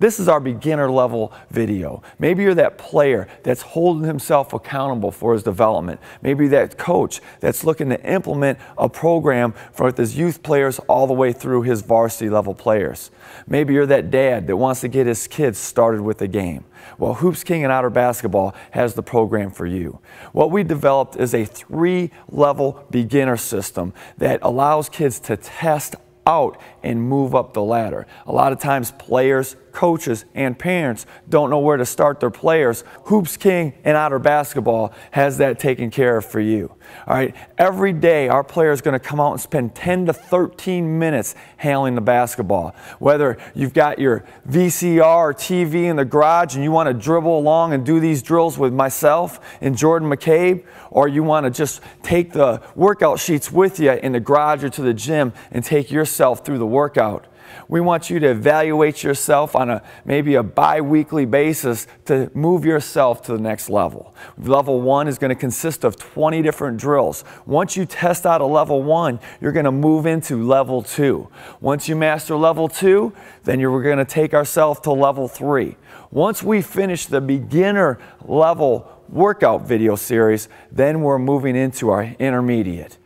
This is our beginner level video. Maybe you're that player that's holding himself accountable for his development. Maybe that coach that's looking to implement a program for his youth players all the way through his varsity level players. Maybe you're that dad that wants to get his kids started with the game. Well, Hoops King and Otter Basketball has the program for you. What we developed is a 3-level beginner system that allows kids to test out and move up the ladder. A lot of times players, coaches, and parents don't know where to start their players. Hoops King and Otter Basketball has that taken care of for you. All right, every day our player is going to come out and spend 10 to 13 minutes handling the basketball. Whether you've got your VCR or TV in the garage and you want to dribble along and do these drills with myself and Jordan McCabe, or you want to just take the workout sheets with you in the garage or to the gym and take yourself through the workout. We want you to evaluate yourself on maybe a bi-weekly basis to move yourself to the next level. Level 1 is going to consist of 20 different drills. Once you test out a level 1, you're going to move into level 2. Once you master level 2, then you're going to take ourselves to level 3. Once we finish the beginner level workout video series, then we're moving into our intermediate.